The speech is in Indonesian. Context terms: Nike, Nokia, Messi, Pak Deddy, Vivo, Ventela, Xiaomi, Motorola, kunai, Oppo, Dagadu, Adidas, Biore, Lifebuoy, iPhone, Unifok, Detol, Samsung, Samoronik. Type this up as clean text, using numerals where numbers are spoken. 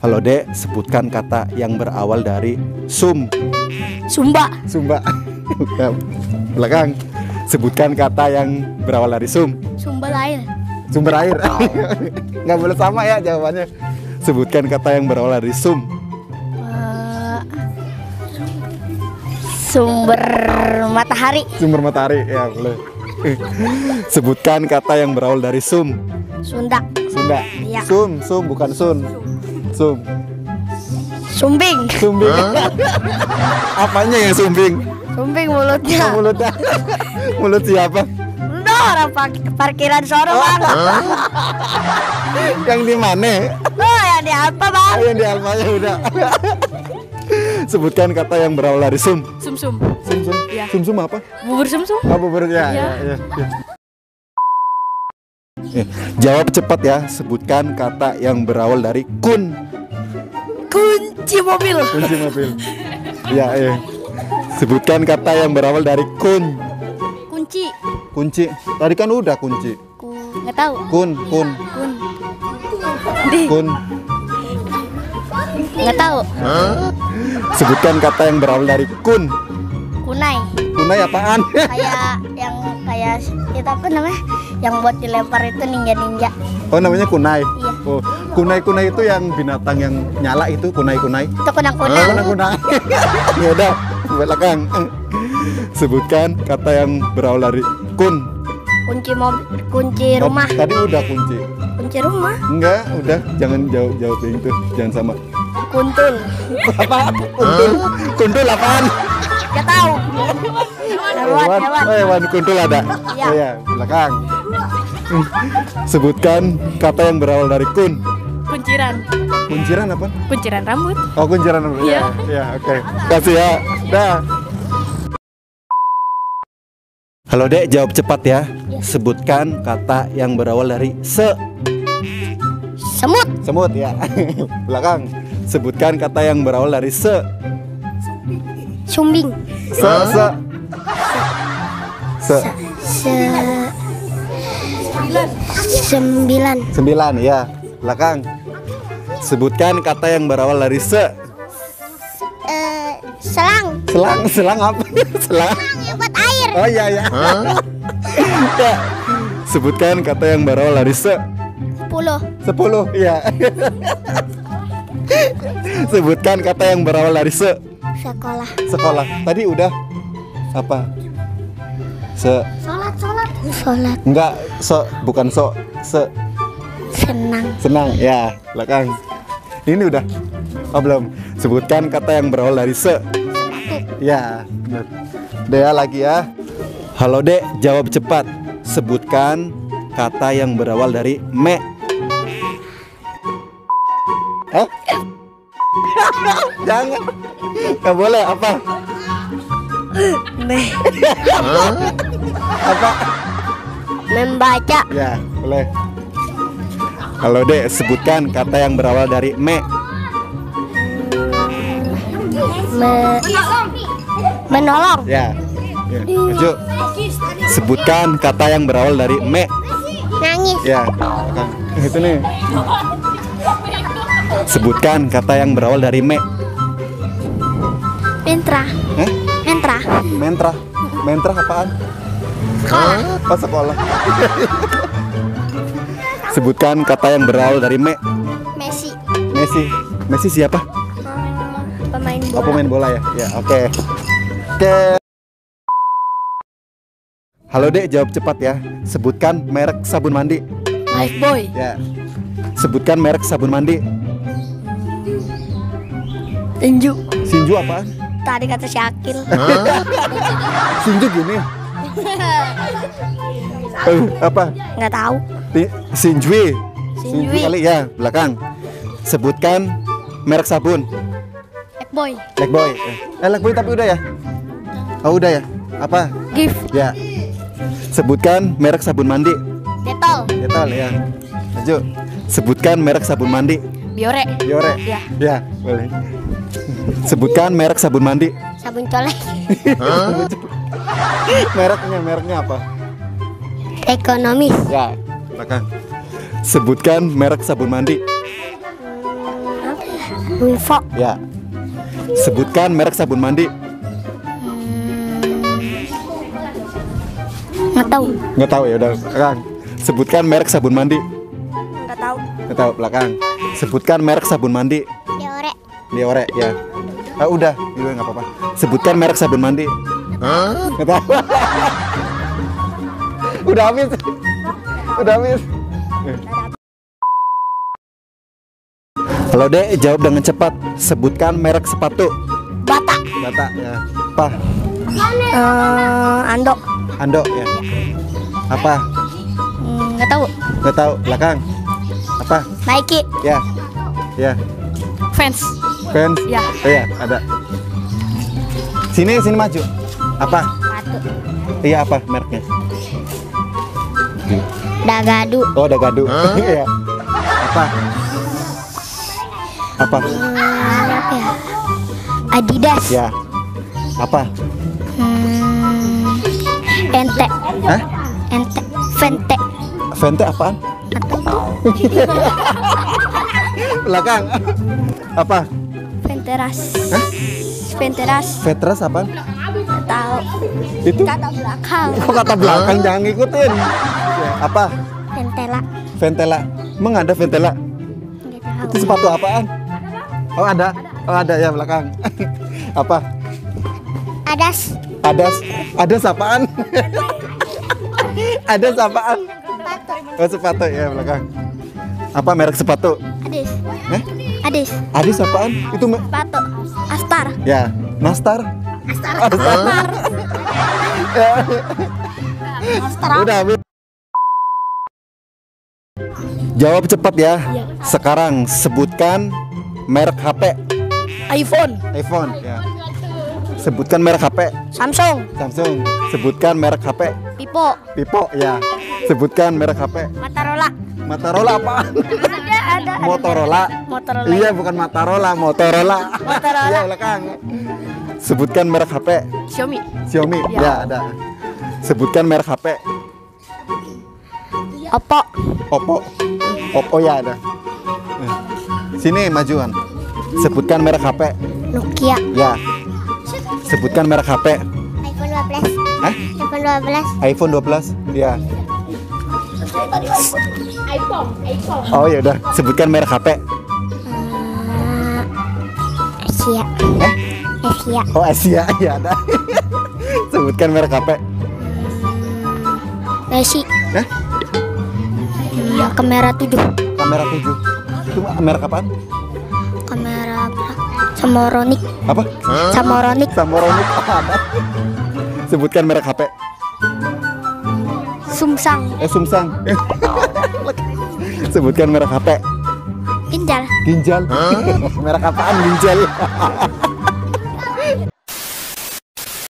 Halo Dek, sebutkan kata yang berawal dari sum. Sumba. Sumba. Belakang. Sebutkan kata yang berawal dari sum. Sumber air. Sumber air. Nggak boleh sama ya jawabannya. Sebutkan kata yang berawal dari sum. Sumber matahari. Sumber matahari ya boleh. Sebutkan kata yang berawal dari sum. Sunda. Sunda. Ya. Sum bukan sun. Sum. Sumbing. Sumbing. Apanya yang sumbing? Sumbing mulutnya. Oh, mulutnya. Mulut siapa? Orang parkiran sorong. Oh, Bang. Yang di mana? Oh, yang di Alfa, Bang. Oh, yang di Alfa ya udah. Sebutkan kata yang berawal dari sum. Sumsum. Sumsum. Ya. Sumsum apa? Bubur sumsum. Oh, bubur ya. Ya. Ya, ya. Jawab cepat ya. Sebutkan kata yang berawal dari kun. Kunci mobil. Kunci mobil. Ya, ya. Sebutkan kata yang berawal dari kun. Kunci. Kunci. Tadi kan udah kunci. Nggak tahu. Kun. Kun. Nggak tahu. Hah? Sebutkan kata yang berawal dari kun. Kunai. Kunai apaan? Kayak yang kayak itu apa namanya? Yang buat dilempar itu ninja. Oh, namanya kunai. Iya. Oh, kunai itu yang binatang yang nyala itu kunai. Itu kunang-kunang. Kunang-kunang. Ya udah, belakang. Sebutkan kata yang berawal dari kun. Kunci mobil, kunci rumah. Tadi udah kunci. Kunci rumah? Enggak, udah. Jangan jauh-jauh itu, jangan sama. Kuntul. Apa? Kuntul. Kuntul apaan? Enggak tahu. Hewan kuntul ada. Iya. Oh, ya, belakang. Sebutkan kata yang berawal dari kun. Kunciran. Kunciran apa? Kunciran rambut. Oh, kunciran rambut. Iya. Ya, oke. Kasih ya. Dah. Halo Dek, jawab cepat ya. Sebutkan kata yang berawal dari se. Semut. Semut ya. Belakang. Sebutkan kata yang berawal dari se. Sumbing. Sembilan. Sembilan ya. Belakang. Sebutkan kata yang berawal dari se. Selang. Selang apa? Selang. Oh iya ya. Ya. Sebutkan kata yang berawal dari se. 10. Iya. Sebutkan kata yang berawal dari se. Sekolah. Tadi udah apa? Se. Sholat. Enggak, so bukan so, se. Senang. Ya, belakang. Ini udah. Oh, belum. Sebutkan kata yang berawal dari se. Ya, benar. Dea lagi ya. Halo Dek, jawab cepat. Sebutkan kata yang berawal dari me. Eh? Jangan. Gak boleh apa? Me. Apa? Membaca. Ya, boleh. Halo Dek, sebutkan kata yang berawal dari me. Menolong. Ya. Ya. Maju. Sebutkan kata yang berawal dari me. Nangis. Ya. Itu nih. Sebutkan kata yang berawal dari me. Mentra. Eh? Mentra. Mentra apaan? Sekolah. Pas sekolah. Sebutkan kata yang berawal dari me. Messi siapa? Pemain bola. Oh, pemain bola ya. Ya, oke. Oke. Halo Dek, jawab cepat ya. Sebutkan merek sabun mandi. Lifebuoy. Ya. Sebutkan merek sabun mandi. Sinju. Sinju apaan? Tadi kata Syakil. Sinju gini. Apa? Nggak tahu. Sinju kali ya, belakang. Sebutkan merek sabun. Lifebuoy. Lifebuoy tapi udah ya. Oh, udah ya. Apa? Gift. Ya. Sebutkan merek sabun mandi. Detol ya. Maju. Sebutkan merek sabun mandi. Biore. Ya. Ya, boleh. Sebutkan merek sabun mandi. Sabun colek. Mereknya apa? Ekonomis. Ya, silakan. Sebutkan merek sabun mandi. Apa? Unifok. Ya. Sebutkan merek sabun mandi. Nggak tahu ya udah. Belakang. Sebutkan merek sabun mandi. Nggak tahu belakang. Sebutkan merek sabun mandi. Biore ya. Ah udah, itu nggak apa-apa. Sebutkan merek sabun mandi. Nggak tahu. Udah habis. Halo Dek, jawab dengan cepat. Sebutkan merek sepatu. Bata ya. Apa? Andok ya. Apa? Nggak tahu. Belakang. Apa? Nike. Ya. Fans. Ya. Oh, ya, ada. Sini maju. Apa? Iya, apa mereknya? Dagadu. Oh, Dagadu. Iya. Apa? Ya. Adidas. Ya. Apa? Ente. Hah? Ente. Vente. Vente apaan? Belakang. Apa? Venteras. Hah? Venteras apaan? Tahu. Itu kata belakang. Kok kata belakang? Jangan ngikutin. Apa? Ventela. Emang ada Ventela? Itu sepatu apaan? Oh, ada ya belakang. Apa? Adas apaan? Adas apaan? Sepatu. Oh, sepatu ya belakang. Apa merek sepatu? Adidas. Adidas apaan? Itu sepatu. Astar. Ya, Nastar. Astar. Udah habis. Jawab cepat ya. Sekarang sebutkan merek HP. iPhone ya. Sebutkan merek HP. Samsung. Sebutkan merek HP. Vivo ya. Sebutkan merek HP. Motorola apaan? Ada. Motorola. Iya, bukan Motorola. Iya, belakang. Sebutkan merek HP. Xiaomi. Ya, ada. Sebutkan merek HP. Oppo ya, ada. Sini majuan. Sebutkan merek HP. Nokia. Ya. Sebutkan merek HP. iPhone 12. Hah? iPhone 12. Ya. iPhone. Oh ya udah, sebutkan merek HP. Asia. Oh, Asia ya ada. Sebutkan merek HP. Messi. Hah? Iya, kamera 7. Itu merek apaan? Kamera apa? Samoronik. Apa? Samoronik apa? Sebutkan merek HP. Samsung. Sebutkan merek HP. Ginjal. Merek apaan ginjal?